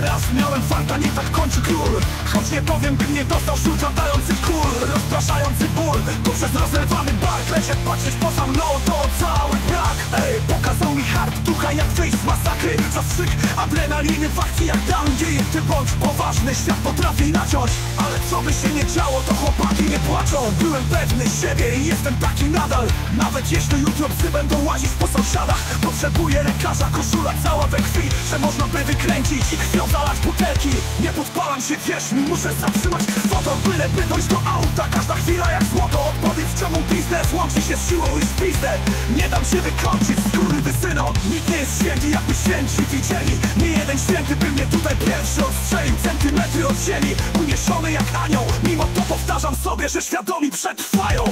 Jeszcze raz miałem farta, nie tak kończy król. Choć nie powiem, bym nie dostał szut latający kul, rozpraszający ból. Tu przez rozerwany bark lecieć patrzeć poza mną to cały brak. Ej, pokazał mi hard ducha jak wyjść z masakry. Zastrzyk adrenaliny w akcji jak downgear. Ty bądź poważny, świat potrafi naciąć. Ale co by się nie działo, to chłopaki nie płaczą. Byłem pewny siebie i jestem taki nadal. Nawet jeśli jutro psy będą łazić po sąsiadach. Potrzebuję lekarza, koszula cała we krwi, że można by wykręcić i krwią zalać butelki. Nie podpalam się, wierz mi, muszę zatrzymać krwotą, byleby dojść do auta. Każda chwila jak złoto, odpowiedz czemu biznes łączy się z siłą i z biznes. Nie dam się wykończyć, skurwysyno. Nikt nie jest święty, jakby święci widzieli. Nie jeden święty by mnie tutaj pierwszy odstrzelił. Centymetry od ziemi, uniesiony jak anioł. Mimo to powtarzam sobie, że świadomi przetrwają.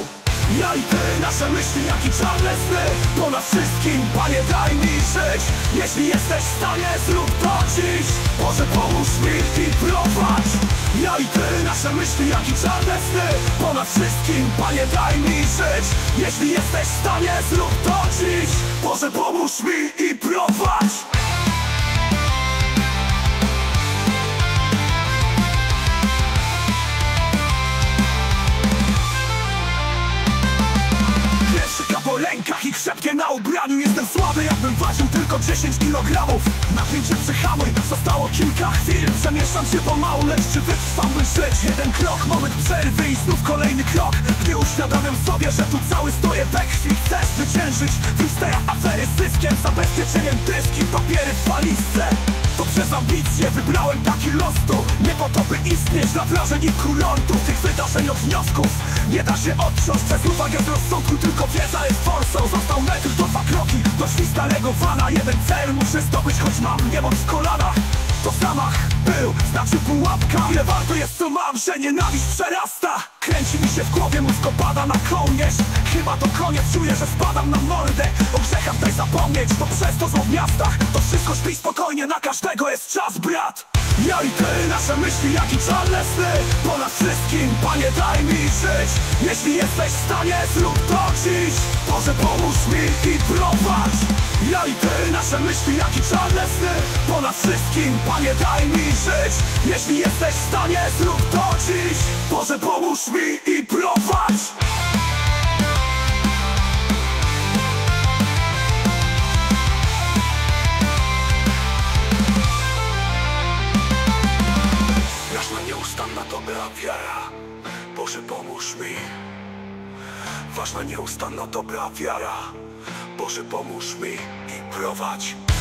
Ja i ty, nasze myśli, jak i czarne sny. To nas wszystkim, Panie, daj mi żyć. Jeśli jesteś w stanie, zrób to dziś. Boże, pomóż mi i prowadź. Ja i ty, nasze myśli, jak i czarne sny. To nas wszystkim, Panie, daj mi żyć. Jeśli jesteś w stanie, zrób to dziś. Boże, pomóż mi i prowadź. Po lękach i krzepkie na ubraniu. Jestem słaby, jakbym ważył tylko 10 kilogramów. Napięcie przehamuj, zostało kilka chwil. Przemieszczam się pomału, lecz czy wytrwałbym żyć? Jeden krok, moment przerwy i znów kolejny krok. Gdy uświadamiam sobie, że tu cały stoję we krwi. Chcesz wyciężyć wystaja afery z zyskiem, zabezpieczeniem dyski, papiery w walizce. To przez ambicje wybrałem taki los tu. Nie po to, by istnieć na wrażeni kurortów. Tych wydarzeń od wniosków nie da się odciąć przez uwagę z rozsądku. Tylko wiedza jest forsą. Został metr do 2 kroki do świstalego wana. Jeden cel muszę zdobyć, choć mam niemoc w kolanach. To zamach był, znaczy pułapka. Ile warto jest co mam, że nienawiść przerasta. Kręci mi się w głowie, mózg opada na kołnierz. Chyba to koniec, czuję, że spadam na mordę. O grzechach daj zapomnieć, to przez to zło w miastach. To wszystko śpij spokojnie, na każdego jest czas, brat. Ja i ty, nasze myśli, jak i czarne sny. Po nas wszystkim, Panie, daj mi żyć. Jeśli jesteś w stanie, zrób to dziś. Boże, pomóż mi i prowadź. Ja i ty, nasze myśli, jak i czarne sny. Po nas wszystkim, Panie, daj mi żyć. Jeśli jesteś w stanie, zrób to dziś. Boże, pomóż mi i prowadź. Nieustanna dobra wiara, Boże, pomóż mi. Ważna, nieustanna dobra wiara, Boże, pomóż mi i prowadź.